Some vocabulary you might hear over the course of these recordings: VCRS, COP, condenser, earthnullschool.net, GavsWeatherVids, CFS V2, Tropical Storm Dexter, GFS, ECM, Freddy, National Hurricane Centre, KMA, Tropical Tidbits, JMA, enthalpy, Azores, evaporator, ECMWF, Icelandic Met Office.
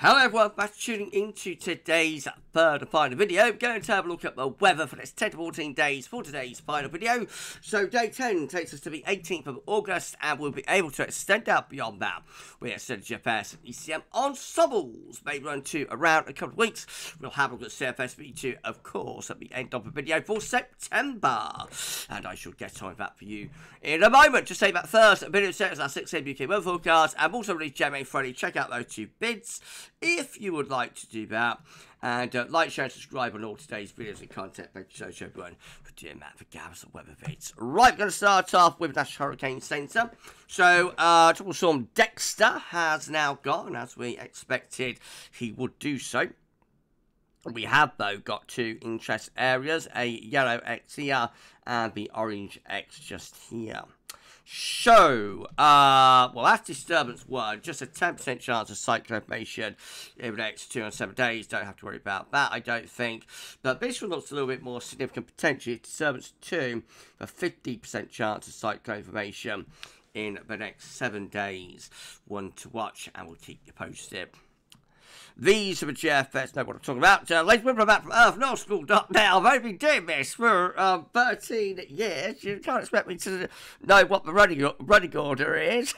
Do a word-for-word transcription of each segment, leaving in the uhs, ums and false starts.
Hello everyone, thanks for tuning into today's third and final video. We're going to have a look at the weather for the next ten to fourteen days for today's final video. So day ten takes us to the eighteenth of August, and we'll be able to extend out beyond that. We extend G F S and E C M ensembles. They run to around a couple of weeks. We'll have a look at C F S V two, of course, at the end of the video for September. And I shall get on with that for you in a moment. Just say that first, a video set is our six A M U K weather forecast, and also release J M A and Freddy. Check out those two bids if you would like to do that, and uh, like, share and subscribe on all today's videos and content. Thank you so much everyone for doing that for GavsWeatherVids. Right, we're going to start off with National Hurricane Centre. So uh, Tropical Storm Dexter has now gone, as we expected he would do so. We have, though, got two interest areas, a yellow X here and the orange X just here. So, uh, well, as disturbance one, just a ten percent chance of cyclone formation in the next two and seven days. Don't have to worry about that, I don't think. But this one looks a little bit more significant potentially. Disturbance two, a fifty percent chance of cyclone formation in the next seven days. One to watch, and we'll keep you posted. These are the G F S, know what I'm talking about. Uh, ladies, we're back from earth null school dot net. I've only been doing this for uh, thirteen years. You can't expect me to know what the running, running order is.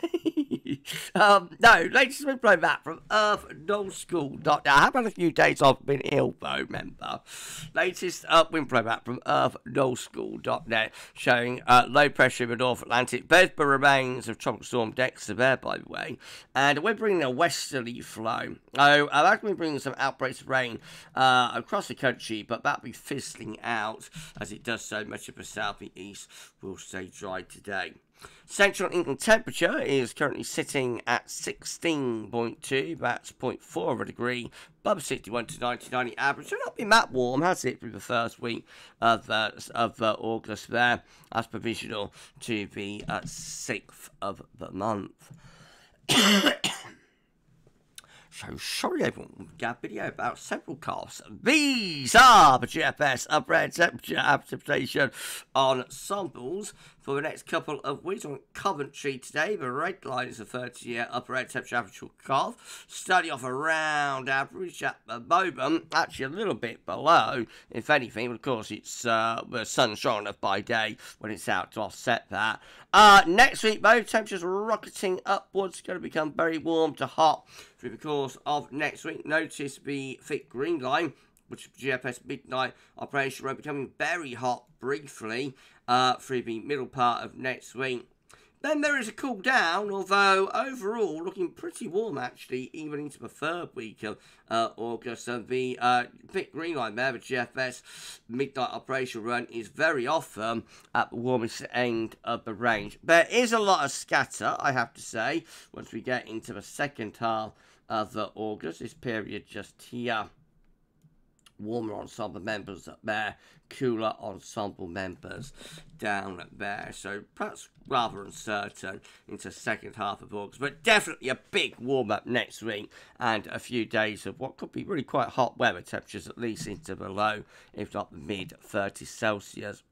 um, no, ladies, we're back from earth null school dot net. I have had a few days off, been ill, though, remember. Latest uh, wind back from earth null school dot net, showing uh, low pressure in the North Atlantic. Both the remains of Tropical Storm Dexter there, by the way. And we're bringing a westerly flow. So uh, that's going to be bringing some outbreaks of rain uh, across the country, but that'll be fizzling out as it does so. Much of the south and east will stay dry today. Central England temperature is currently sitting at sixteen point two, that's zero point four of a degree, above sixty-one to ninety-nine average. So not been that warm, has it, through the first week of, uh, of uh, August there. That's provisional to the uh, sixth of the month. So sorry everyone, we've got a video about several coughs. These are the G F S upright temperature interpretation on ensembles for the next couple of weeks. On Coventry today, the red line is the thirty year upright temperature average cough. Starting off around average at the moment, actually a little bit below, if anything. But of course, it's uh, the sun's strong enough by day when it's out to offset that. Uh, next week, though, temperatures rocketing upwards. Going to become very warm to hot through the course of next week. Notice the thick green line, which is G F S midnight operation, will be becoming very hot briefly uh, through the middle part of next week. Then there is a cool down, although overall looking pretty warm actually, even into the third week of uh, August. And the uh, thick green line there, the G F S midnight operational run, is very often at the warmest end of the range. There is a lot of scatter, I have to say, once we get into the second half of uh, August, this period just here. Warmer ensemble members up there, cooler ensemble members down there. So perhaps rather uncertain into second half of August, but definitely a big warm up next week and a few days of what could be really quite hot weather. Temperatures at least into the low, if not the mid thirties Celsius.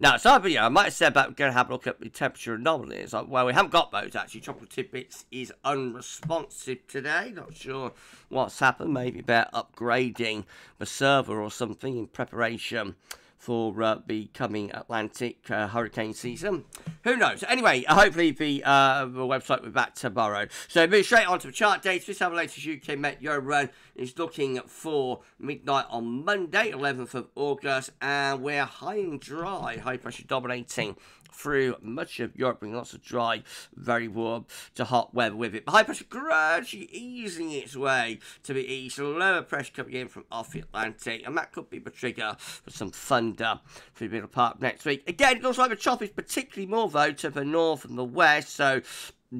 Now, so I might have said that we're going to have a look at the temperature anomalies. Well, we haven't got those, actually. Tropical Tidbits is unresponsive today. Not sure what's happened. Maybe they're upgrading the server or something in preparation for uh, the coming Atlantic uh, hurricane season. Who knows? Anyway, hopefully the, uh, the website will be back tomorrow. So move straight on to the chart dates. This is our latest U K Met Euro run is looking for midnight on Monday, eleventh of August, and we're high and dry, high pressure dominating through much of Europe, bringing lots of dry, very warm to hot weather with it. But high pressure gradually easing its way to the east, lower pressure coming in from off the Atlantic, and that could be the trigger for some thunder through the middle part next week. Again, it looks like the chop is particularly more, though, to the north and the west, so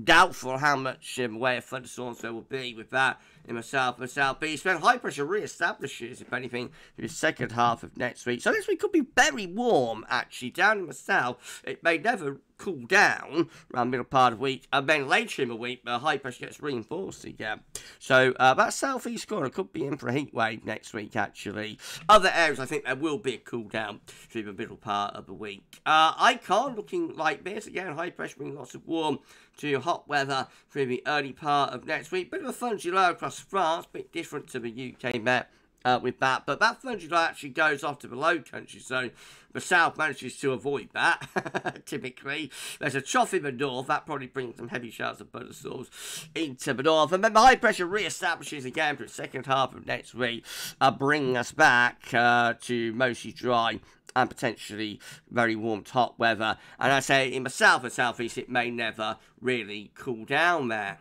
doubtful how much um, way of thunderstorms there will be with that in the south and the southeast. When high pressure re-establishes, if anything, in the second half of next week. So this week could be very warm, actually, down in the south. It may never cool down around middle part of the week, and then later in the week the high pressure gets reinforced again. So uh, that southeast corner could be in for a heat wave next week actually. Other areas I think there will be a cool down through the middle part of the week. Uh, I C A R looking like this again, high pressure bringing lots of warm to hot weather through the early part of next week. Bit of a fun July across France, a bit different to the U K map. Uh, with that, but that flood July actually goes off to the low country, so the south manages to avoid that. Typically, there's a trough in the north that probably brings some heavy showers of thunderstorms into the north, and then the high pressure re-establishes again for the second half of next week, uh, bringing us back uh, to mostly dry and potentially very warm top weather. And I say in the south and southeast, it may never really cool down there.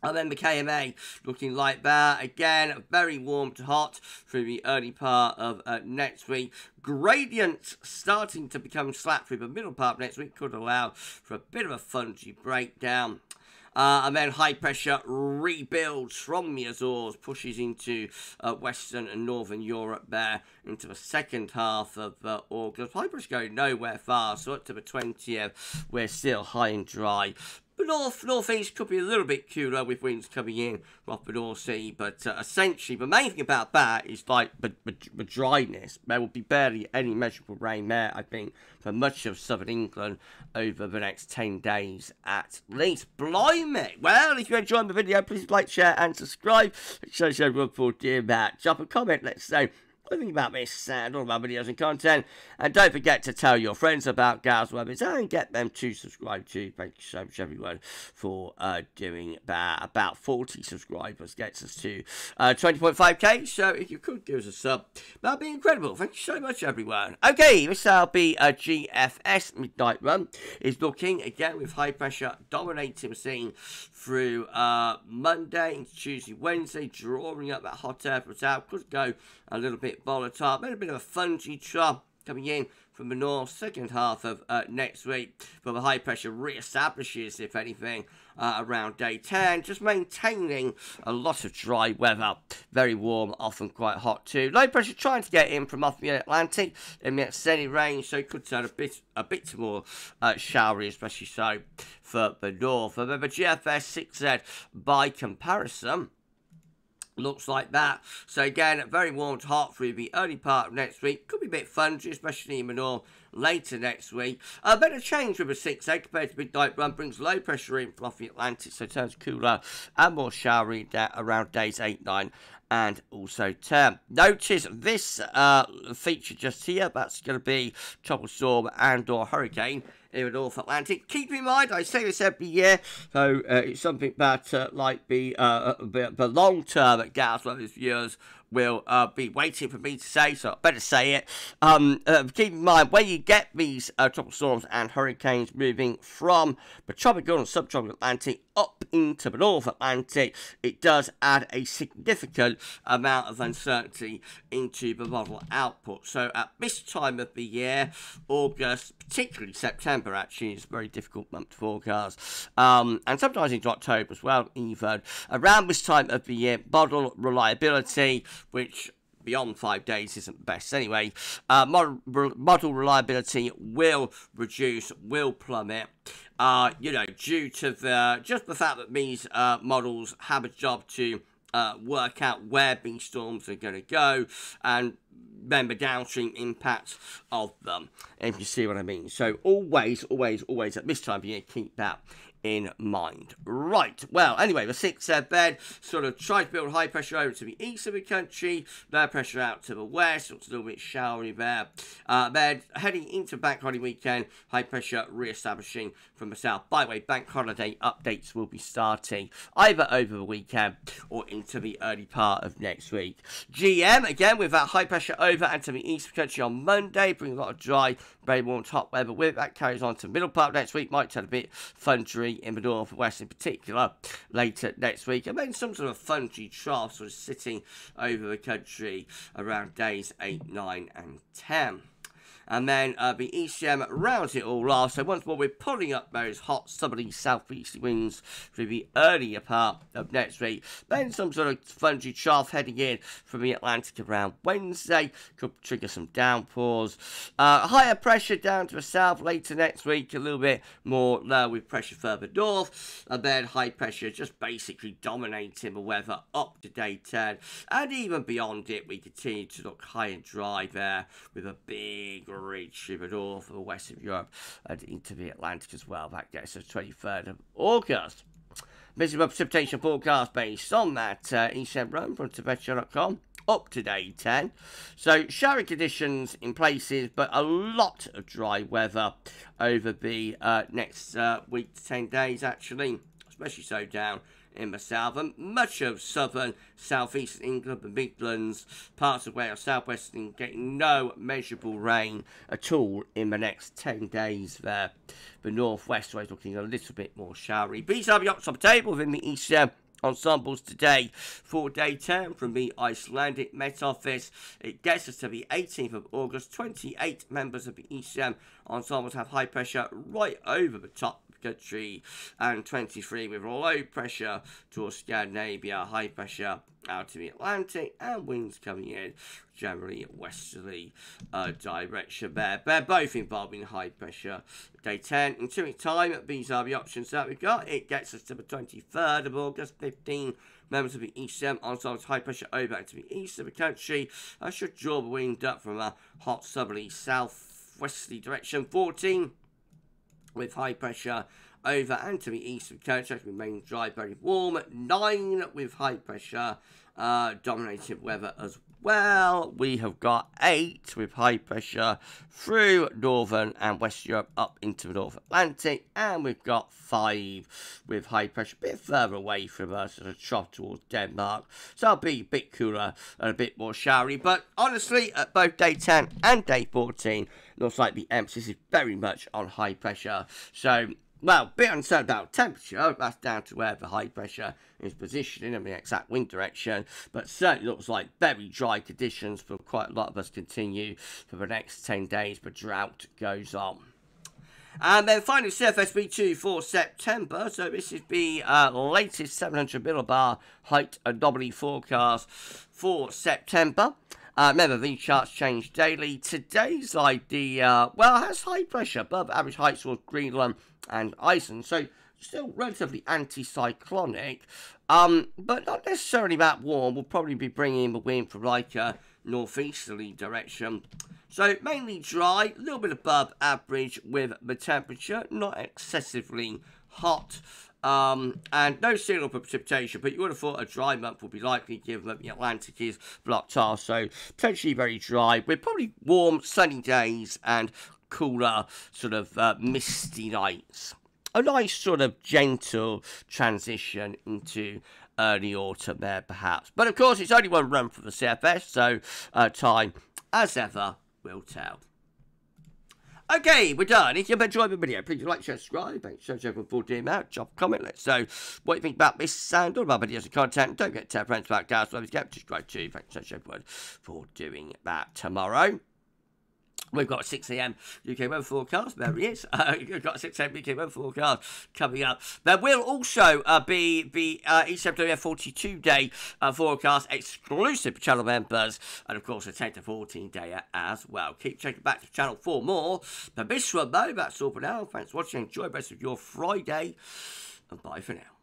And then the K M A looking like that again, very warm to hot through the early part of uh, next week. Gradients starting to become slack through the middle part of next week could allow for a bit of a fungy breakdown. Uh, and then high pressure rebuilds from the Azores, pushes into uh, Western and Northern Europe there into the second half of uh, August. High pressure going nowhere fast, so up to the twentieth, we're still high and dry. But north, northeast could be a little bit cooler with winds coming in off the North Sea. But uh, essentially, the main thing about that is like the, the, the dryness. There will be barely any measurable rain there, I think, for much of southern England over the next ten days at least. Blimey! Well, if you're enjoying the video, please like, share, and subscribe. It shows everyone for doing that. Drop a comment, let's say. Think about this and all of our videos and content, and don't forget to tell your friends about GavsWeatherVids and get them to subscribe too. Thank you so much everyone for uh, doing that. About forty subscribers gets us to uh, twenty point five K, so if you could give us a sub, that'd be incredible. Thank you so much everyone. Okay, this will be a G F S midnight run is looking again with high pressure dominating the scene through uh, Monday into Tuesday, Wednesday, drawing up that hot air from the south. Could go a little bit volatile, but a bit of a fungy trough coming in from the north, second half of uh, next week, but the high pressure re-establishes, if anything, uh, around day ten, just maintaining a lot of dry weather, very warm, often quite hot too. Low pressure trying to get in from off the Atlantic in the extended range, so it could turn a bit a bit more uh, showery, especially so for the north. And then the G F S six Z by comparison looks like that. So again, very warm to hot through the early part of next week. Could be a bit fungy, especially in the north later next week. A bit of change with a six A compared to midnight run brings low pressure in from off the Atlantic, so it turns cooler and more showery around days eight, nine and also ten. Notice this uh, feature just here. That's going to be tropical storm and or hurricane in the North Atlantic. Keep in mind, I say this every year, so uh, it's something that uh, like the, uh, the, the long term at GavsWeatherVids viewers will uh, be waiting for me to say, so I better say it. Um, uh, keep in mind, when you get these uh, tropical storms and hurricanes moving from the tropical and subtropical Atlantic up into the North Atlantic, it does add a significant amount of uncertainty into the model output. So at this time of the year, August, particularly September, actually is a very difficult month to forecast, um, and sometimes into October as well. Even around this time of the year, model reliability, which beyond five days isn't best anyway, uh, model, model reliability will reduce, will plummet, uh, you know, due to the, just the fact that these uh, models have a job to uh, work out where these storms are going to go, and then the downstream impacts of them, if you see what I mean. So always, always, always at this time of year, keep that in mind. Right, well, anyway, the six Z bed sort of tried to build high pressure over to the east of the country, low pressure out to the west, looks a little bit showery there. Uh, then heading into bank holiday weekend, high pressure re-establishing from the south. By the way, bank holiday updates will be starting either over the weekend or into the early part of next week. G M, again, with that high pressure over and to the east of the country on Monday, bring a lot of dry, very warm top weather with it. That carries on to the middle part of next week, might turn a bit fungy in the north west in particular later next week, and then some sort of fungy trough sort of sitting over the country around days eight, nine and ten. and then uh, the E C M rounds it all off. So once more, we're pulling up those hot southerly southeasterly winds through the earlier part of next week. Then some sort of frongy trough heading in from the Atlantic around Wednesday could trigger some downpours. Uh, higher pressure down to the south later next week, a little bit more low with pressure further north, and then high pressure just basically dominating the weather up to day ten, and even beyond it we continue to look high and dry there with a big reach through the north of the west of Europe and into the Atlantic as well. That gets us twenty-third of August. This is my precipitation forecast based on that uh, E C M run from Tibetshire dot com up to day ten. So showery conditions in places, but a lot of dry weather over the uh, next uh, week to ten days actually, especially so down in the south and much of southern, southeastern England, the Midlands, parts of Wales, southwestern England, getting no measurable rain at all in the next ten days there. The northwest is looking a little bit more showery. These are the options on the table within the E C M ensembles today for day ten from the Icelandic Met Office. It gets us to the eighteenth of August. twenty-eight members of the E C M ensembles have high pressure right over the top country, and twenty-three with low pressure towards Scandinavia, high pressure out to the Atlantic, and winds coming in generally westerly uh, direction there. They're both involving high pressure day ten. In two weeks' time, these are the options that we've got. It gets us to the twenty-third of August. fifteen members of the E C M ensembles high pressure over to the east of the country. I should draw the wind up from a hot southerly southwesterly direction. fourteen with high pressure over and to the east of the country, remains dry, very warm. Nine with high pressure, uh, dominated weather as well. We have got eight with high pressure through northern and west Europe up into the North Atlantic, and we've got five with high pressure a bit further away from us at a trough towards Denmark. So it'll be a bit cooler and a bit more showery, but honestly at both day ten and day fourteen looks like the emphasis is very much on high pressure. So well, a bit uncertain about temperature, that's down to where the high pressure is positioning and the exact wind direction, but certainly looks like very dry conditions for quite a lot of us continue for the next ten days, but drought goes on. And then finally, C F S V two for September. So this is the uh, latest seven hundred millibar height anomaly forecast for September. Uh, remember, these charts change daily. Today's idea, well, has high pressure above average heights towards Greenland and Iceland, so still relatively anticyclonic, um, but not necessarily that warm. We'll probably be bringing the wind from like a northeasterly direction. So mainly dry, a little bit above average with the temperature, not excessively hot. Um, and no signal for precipitation, but you would have thought a dry month would be likely given that the Atlantic is blocked off, so potentially very dry. We're probably warm, sunny days and cooler, sort of uh, misty nights. A nice sort of gentle transition into early autumn there, perhaps. But of course, it's only one run for the C F S, so uh, time, as ever, will tell. Okay, we're done. If you've enjoyed the video, please like, share, subscribe. Make sure to full D M out, drop a comment. Let's know what you think about this and all of our videos and content. Don't forget to tell friends about GavsWeatherVids. Get subscribe too. Thanks so much, everyone, for doing that. Tomorrow we've got a six A M U K weather forecast. There he is. Uh, we've got a six A M U K weather forecast coming up. There will also uh, be the uh, E C M W F forty-two day uh, forecast exclusive for channel members, and of course a ten to fourteen day as well. Keep checking back to the channel for more. But this one though, that's all for now. Thanks for watching. Enjoy the rest of your Friday, and bye for now.